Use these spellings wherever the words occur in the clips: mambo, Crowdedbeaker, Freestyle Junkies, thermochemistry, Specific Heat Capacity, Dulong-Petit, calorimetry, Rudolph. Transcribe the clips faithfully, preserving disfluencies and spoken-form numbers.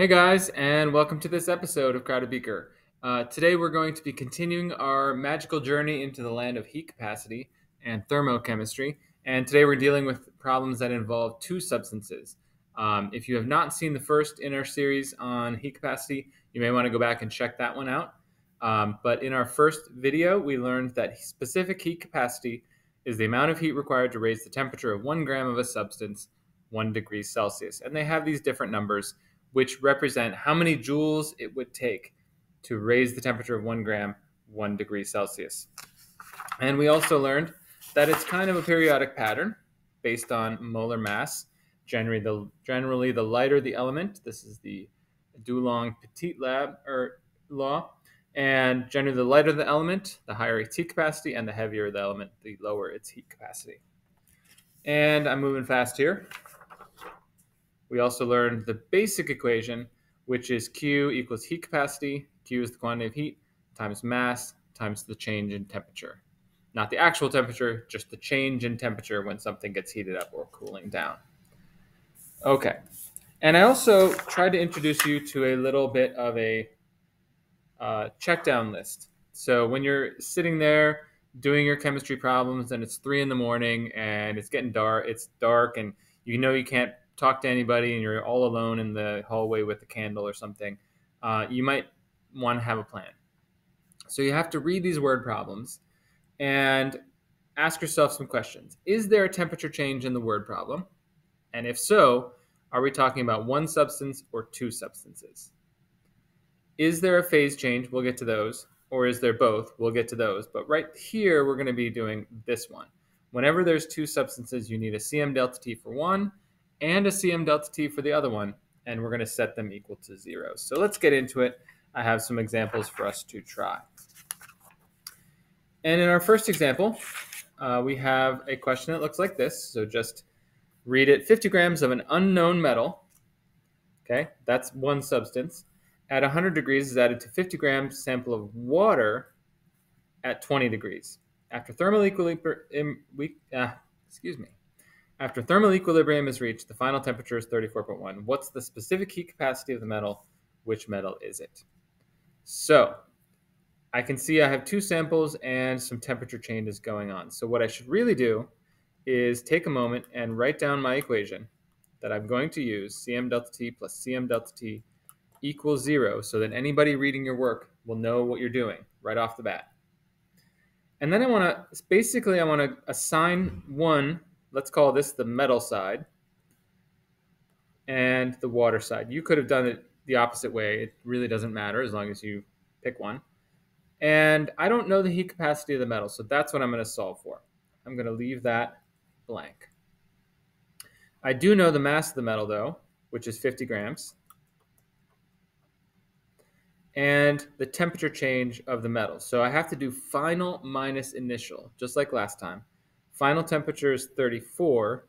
Hey guys, and welcome to this episode of Crowdedbeaker. Uh, today we're going to be continuing our magical journey into the land of heat capacity and thermochemistry, and today we're dealing with problems that involve two substances. Um, if you have not seen the first in our series on heat capacity, you may want to go back and check that one out. Um, but in our first video, we learned that specific heat capacity is the amount of heat required to raise the temperature of one gram of a substance one degree Celsius, and they have these different numbers which represent how many joules it would take to raise the temperature of one gram, one degree Celsius. And we also learned that it's kind of a periodic pattern based on molar mass. Generally the, generally the lighter the element, this is the Dulong-Petit lab or law, and generally the lighter the element, the higher its heat capacity, and the heavier the element, the lower its heat capacity. And I'm moving fast here. We also learned the basic equation, which is Q equals heat capacity. Q is the quantity of heat times mass times the change in temperature. Not the actual temperature, just the change in temperature when something gets heated up or cooling down. Okay. And I also tried to introduce you to a little bit of a uh, checkdown list. So when you're sitting there doing your chemistry problems and it's three in the morning and it's getting dark, it's dark and you know you can't talk to anybody and you're all alone in the hallway with a candle or something, uh, you might want to have a plan. So you have to read these word problems and ask yourself some questions. Is there a temperature change in the word problem? And if so, are we talking about one substance or two substances? Is there a phase change? We'll get to those. Or is there both? We'll get to those. But right here, we're going to be doing this one. Whenever there's two substances, you need a C M delta T for one, and a C M delta T for the other one, and we're going to set them equal to zero. So let's get into it. I have some examples for us to try. And in our first example, uh, we have a question that looks like this. So just read it. fifty grams of an unknown metal, okay, that's one substance, at one hundred degrees is added to fifty grams sample of water at twenty degrees. After thermal equilibrium, we, uh, excuse me, After thermal equilibrium is reached, the final temperature is thirty-four point one. What's the specific heat capacity of the metal? Which metal is it? So I can see I have two samples and some temperature change is going on. So what I should really do is take a moment and write down my equation that I'm going to use, C M delta T plus C M delta T equals zero, so that anybody reading your work will know what you're doing right off the bat. And then I wanna, basically I wanna assign one. Let's call this the metal side and the water side. You could have done it the opposite way. It really doesn't matter as long as you pick one. And I don't know the heat capacity of the metal, so that's what I'm going to solve for. I'm going to leave that blank. I do know the mass of the metal, though, which is fifty grams. And the temperature change of the metal. So I have to do final minus initial, just like last time. Final temperature is thirty-four.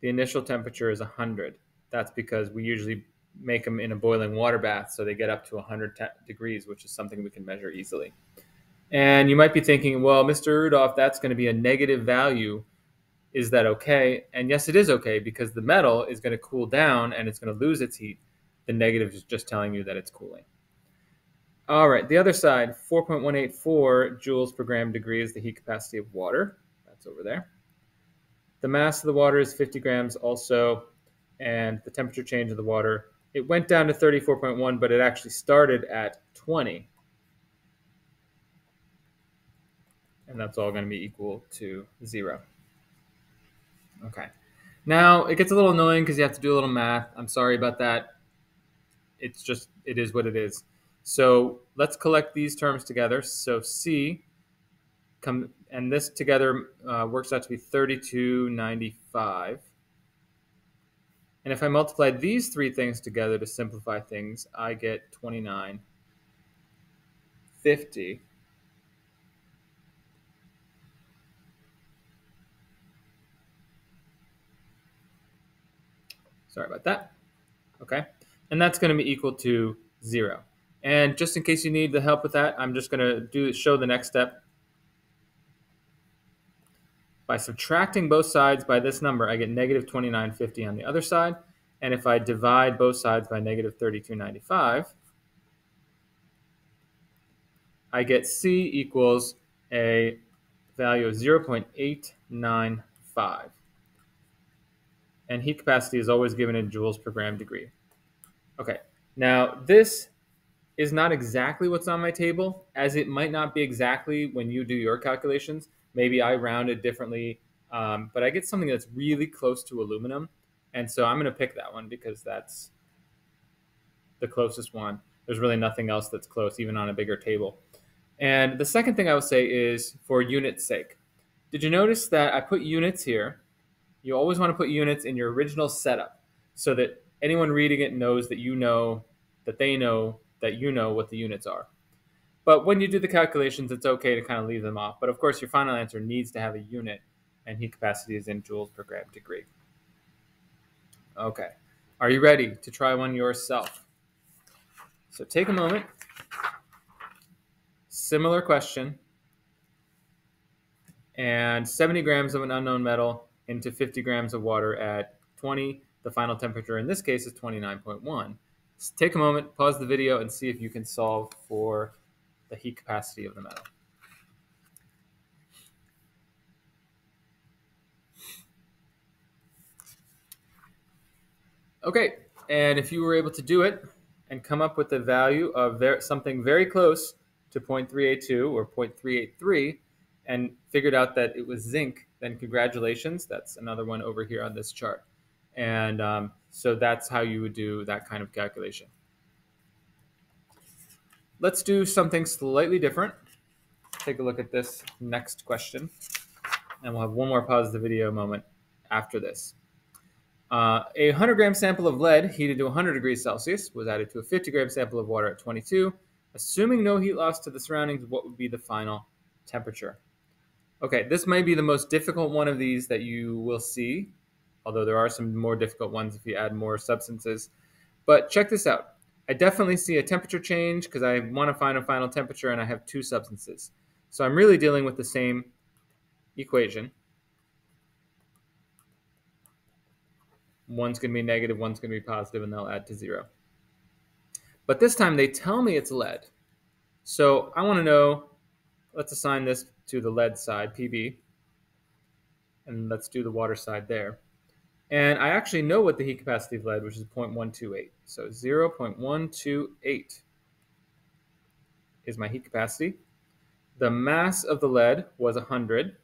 The initial temperature is one hundred. That's because we usually make them in a boiling water bath, so they get up to one hundred degrees, which is something we can measure easily. And you might be thinking, well, Mister Rudolph, that's going to be a negative value. Is that okay? And yes, it is okay, because the metal is going to cool down and it's going to lose its heat. The negative is just telling you that it's cooling. All right, the other side, four point one eight four joules per gram degree is the heat capacity of water. Over there. The mass of the water is fifty grams also, and the temperature change of the water, it went down to thirty-four point one, but it actually started at twenty. And that's all going to be equal to zero. Okay. Now it gets a little annoying because you have to do a little math. I'm sorry about that. It's just, it is what it is. So let's collect these terms together. So C come and this together uh, works out to be thirty-two ninety-five. And if I multiply these three things together to simplify things, I get twenty-nine fifty. Sorry about that. Okay. And that's going to be equal to zero. And just in case you need the help with that, I'm just going to do show the next step. By subtracting both sides by this number, I get negative twenty-nine fifty on the other side, And if I divide both sides by negative thirty-two ninety-five, I get C equals a value of zero point eight nine five. And heat capacity is always given in joules per gram degree. Okay, now this is not exactly what's on my table, as it might not be exactly when you do your calculations. Maybe I rounded differently, um, but I get something that's really close to aluminum. And so I'm going to pick that one because that's the closest one. There's really nothing else that's close, even on a bigger table. And the second thing I would say is for units' sake. Did you notice that I put units here? You always want to put units in your original setup so that anyone reading it knows that you know, that they know, that you know what the units are. But when you do the calculations, it's okay to kind of leave them off. But of course, your final answer needs to have a unit, and heat capacity is in joules per gram degree. Okay, are you ready to try one yourself? So take a moment, similar question, and seventy grams of an unknown metal into fifty grams of water at twenty. The final temperature in this case is twenty-nine point one. So take a moment, pause the video, and see if you can solve for the heat capacity of the metal. Okay, and if you were able to do it and come up with the value of ver something very close to zero point three eight two or zero point three eight three and figured out that it was zinc, then congratulations, that's another one over here on this chart. And um, so that's how you would do that kind of calculation. Let's do something slightly different. Take a look at this next question, and we'll have one more pause the video moment after this. Uh, a one hundred gram sample of lead heated to one hundred degrees Celsius was added to a fifty gram sample of water at twenty-two. Assuming no heat loss to the surroundings, what would be the final temperature? Okay, this might be the most difficult one of these that you will see, although there are some more difficult ones if you add more substances. But check this out. I definitely see a temperature change because I want to find a final temperature and I have two substances. So I'm really dealing with the same equation. One's going to be negative, one's going to be positive, and they'll add to zero. But this time they tell me it's lead. So I want to know, let's assign this to the lead side, P B, and let's do the water side there. And I actually know what the heat capacity of lead, which is zero point one two eight. So zero point one two eight is my heat capacity. The mass of the lead was one hundred.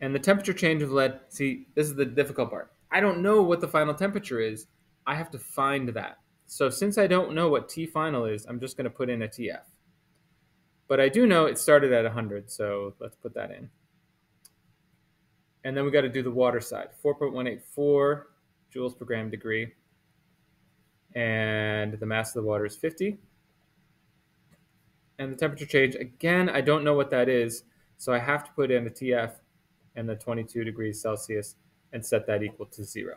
And the temperature change of lead, see, this is the difficult part. I don't know what the final temperature is. I have to find that. So since I don't know what T final is, I'm just going to put in a T F. But I do know it started at one hundred, so let's put that in. And then we got to do the water side, four point one eight four joules per gram degree. And the mass of the water is fifty. And the temperature change, again, I don't know what that is, so I have to put in a T F and the twenty-two degrees Celsius and set that equal to zero.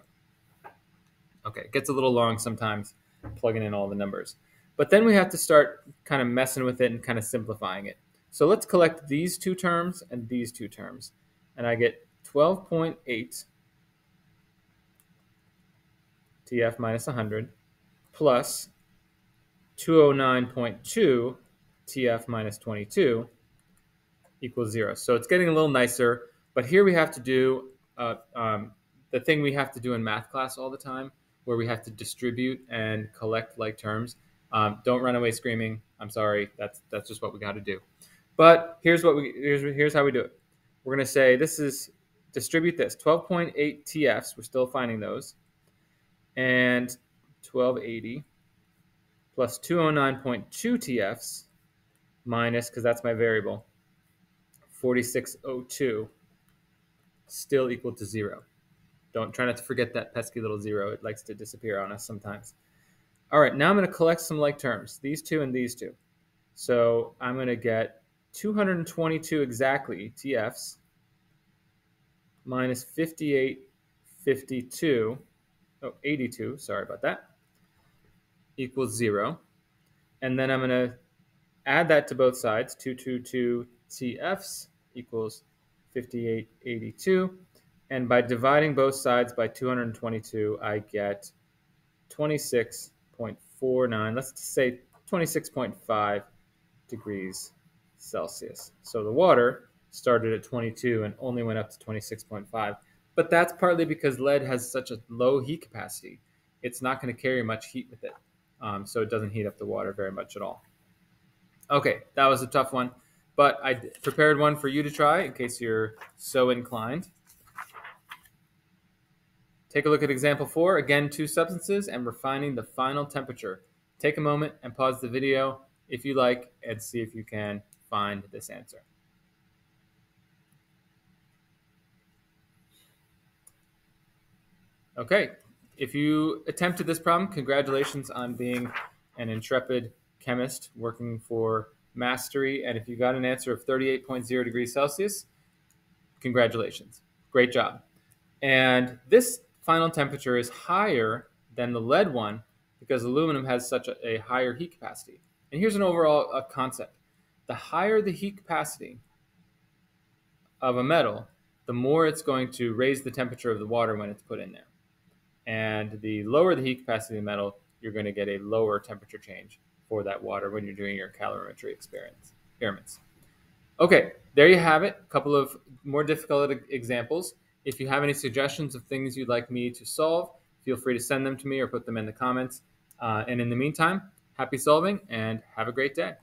Okay, it gets a little long sometimes plugging in all the numbers. But then we have to start kind of messing with it and kind of simplifying it. So let's collect these two terms and these two terms. And I get twelve point eight T F minus one hundred plus two oh nine point two T F minus twenty-two equals zero. So it's getting a little nicer. But here we have to do uh, um, the thing we have to do in math class all the time, where we have to distribute and collect like terms. Um, don't run away screaming. I'm sorry. That's that's just what we got to do. But here's what we here's here's how we do it. We're going to say this is distribute this twelve point eight T Fs. We're still finding those, and twelve eighty plus two oh nine point two T Fs minus, because that's my variable, forty-six oh two. Still equal to zero. Don't try not to forget that pesky little zero. It likes to disappear on us sometimes. All right, now I'm going to collect some like terms, these two and these two. So I'm going to get two hundred twenty-two exactly T Fs minus fifty-eight fifty-two, oh, eighty-two, sorry about that, equals zero. And then I'm going to add that to both sides, two hundred twenty-two T Fs equals zero. fifty-eight eighty-two, And by dividing both sides by two hundred twenty-two, I get twenty-six point four nine, let's say twenty-six point five degrees Celsius. So the water started at twenty-two and only went up to twenty-six point five. But that's partly because lead has such a low heat capacity. It's not going to carry much heat with it. Um, so it doesn't heat up the water very much at all. Okay, that was a tough one. But I prepared one for you to try in case you're so inclined. Take a look at example four. Again, two substances and refining the final temperature. Take a moment and pause the video if you like and see if you can find this answer. Okay, if you attempted this problem, congratulations on being an intrepid chemist working for mastery. And if you got an answer of thirty-eight point zero degrees Celsius, congratulations. Great job. And this final temperature is higher than the lead one because aluminum has such a, a higher heat capacity. And here's an overall uh, concept. The higher the heat capacity of a metal, the more it's going to raise the temperature of the water when it's put in there. And the lower the heat capacity of the metal, you're going to get a lower temperature change for that water when you're doing your calorimetry experiments. Okay, there you have it. A couple of more difficult examples. If you have any suggestions of things you'd like me to solve, feel free to send them to me or put them in the comments. Uh, and in the meantime, happy solving and have a great day.